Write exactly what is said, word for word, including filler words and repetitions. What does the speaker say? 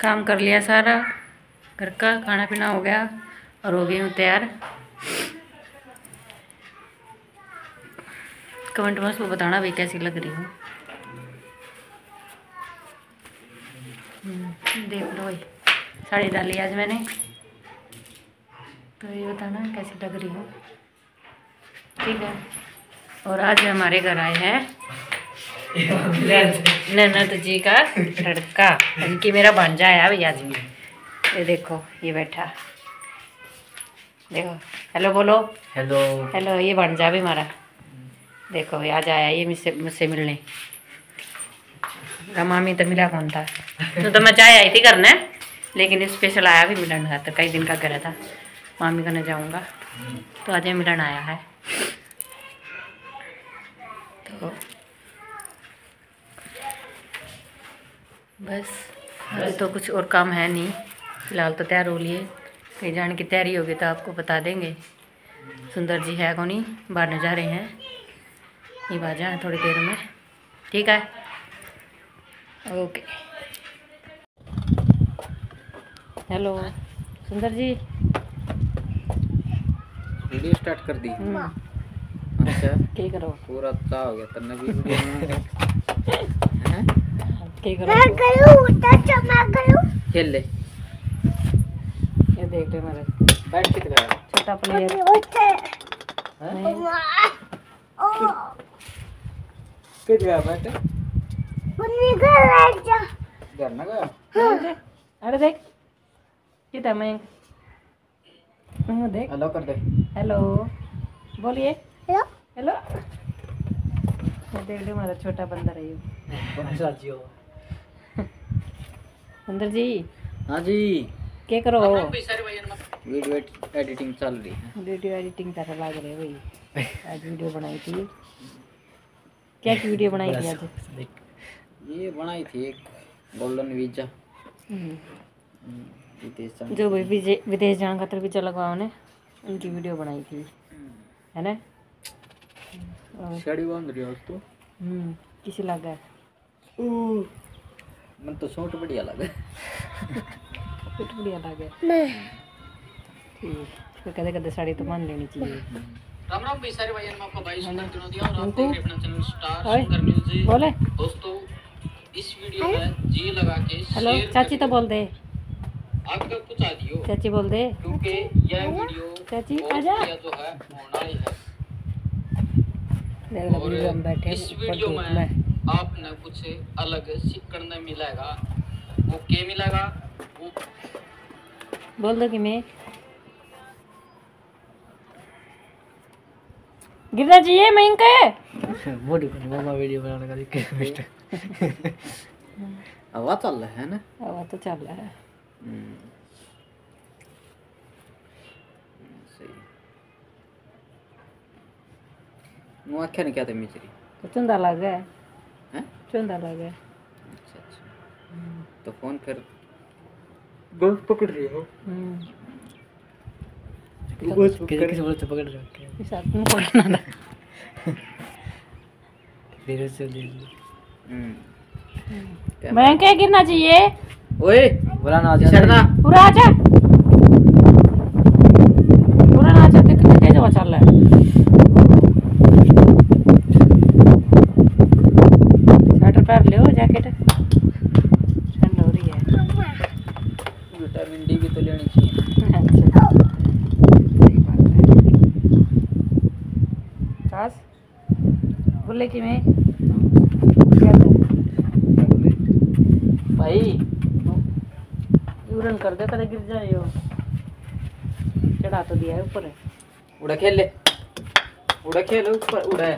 काम कर लिया सारा घर का, खाना पीना हो गया और हो गई हूँ तैयार। कमेंट में उसको बताना भाई कैसी लग रही हूँ। देख लो भाई साड़ी डाली आज मैंने, तो ये बताना कैसी लग रही हूँ। ठीक है, और आज हमारे घर आए हैं ननद जी का लड़का, इनकी मेरा भांजा आया भाई आज भी। ये देखो ये बैठा, देखो हेलो बोलो, हेलो हेलो। ये भांजा भी हमारा, देखो ये आज आया ये मुझसे मुझसे मिलने। मामी तो मिला कौन था, तो, तो मैं चाय आई थी करने, लेकिन स्पेशल आया भी मिलन का। तो कई दिन का कह रहा था मामी करने जाऊंगा, तो आज ये मिलन आया है। तो बस अभी तो कुछ और काम है नहीं, फिलहाल तो तैयार हो लिए। कहीं जाने की तैयारी होगी तो आपको बता देंगे। सुंदर जी है कौन, बाहर न जा रहे हैं, ये बाजा है थोड़ी देर में। ठीक है, ओके। हेलो सुंदर जी, वीडियो स्टार्ट कर दी। अच्छा क्या करो, पूरा ता हो गया तन्ने भी वीडियो में। करो खेल ले, ये देख ले मेरे बैठ के दिखा छोटा प्लेयर के गया बैठ मुन्नी का लाइट जा घर ना गया। अरे देख ये था मैं मैं देख हेलो कर दे, हेलो बोलिए हेलो हेलो। ये देख ले मेरा छोटा बंदर है, ये बंदर जी हो बंदर जी। हां जी क्या करो, वीडियो एडिटिंग चल रही है, वीडियो एडिटिंग कर लग रही है भाई। आज वीडियो बनाई थी, क्या की वीडियो बनाई थी आज? ये बनाई थी एक गोल्डन वीजा, जो भी विदेश जाने खातर वीजा लगवाओ ने उनकी वीडियो बनाई थी, है ना? शरीर बंद रही हो तो हम्म किसी लगा है, मन तो शॉट बढ़िया लगा शॉट बढ़िया लगा नहीं। ठीक, कदे कदे साड़ी तो मान लेनी चाहिए। राम राम भाई सारे भाई, आपका भाई सुंदर दिनोदिया और आप देख रहे हैं अपना चैनल स्टार सुंदर म्यूजिक। बोले दोस्तों, इस वीडियो में जी लगा के हेलो चाची तो बोल दे, आपका कुछ आ दियो चाची बोल दे, क्योंकि यह वीडियो चाची आ जा जो है होना ही है। और इस वीडियो में आपने कुछ अलग सीखने मिलेगा, वो क्या मिलेगा वो बोल दो कि मैं गिरना चाहिए। मैं इनका वो देखो मामा वीडियो बनाने का दिक्कत है बेस्ट। आवाज चल रहा है ना, आवाज तो चल रहा है सही। मुंह क्या क्या तो मिचरी तो चंदा लगा है, हैं चंदा लगा है। अच्छा अच्छा, तो फोन कर गोल पकड़ रही हो। हम्म तो तो किसी बोले तो पकड़ रहे साथ में पकड़ना था फिर से ले लो। मैं क्या गिरना चाहिए, ओए बुरा ना आजा छड़ना पूरा आजा पूरा ना आजा। देखो कितने तेज चल रहा है। स्वेटर पहन ले, जैकेट ठंड हो रही है, विटामिन डी भी तो लेनी चाहिए। अच्छा बोले कि मैं भाई यूरन कर दे कदे गिर जाए, चढ़ा तो दिया है ऊपर। उड़ा खेल ले, उड़ा खेल ऊपर उड़ा है।